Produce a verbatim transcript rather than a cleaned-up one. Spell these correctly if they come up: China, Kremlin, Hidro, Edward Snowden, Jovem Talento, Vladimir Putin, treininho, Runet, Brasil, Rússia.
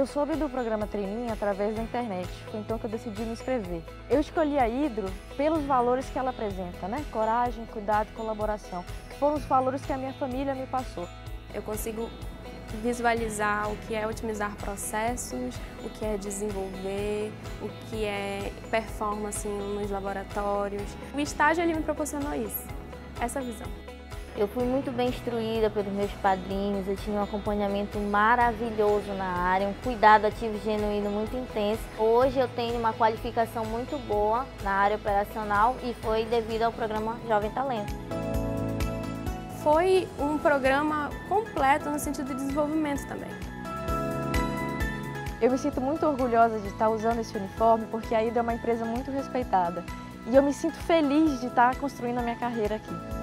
Eu soube do programa Treininho através da internet, foi então que eu decidi me inscrever. Eu escolhi a Hidro pelos valores que ela apresenta, né? Coragem, cuidado, colaboração, que foram os valores que a minha família me passou. Eu consigo visualizar o que é otimizar processos, o que é desenvolver, o que é performance nos laboratórios. O estágio ele me proporcionou isso, essa visão. Eu fui muito bem instruída pelos meus padrinhos, eu tinha um acompanhamento maravilhoso na área, um cuidado ativo genuíno muito intenso. Hoje eu tenho uma qualificação muito boa na área operacional e foi devido ao programa Jovem Talento. Foi um programa completo no sentido de desenvolvimento também. Eu me sinto muito orgulhosa de estar usando esse uniforme porque a Hidro é uma empresa muito respeitada e eu me sinto feliz de estar construindo a minha carreira aqui.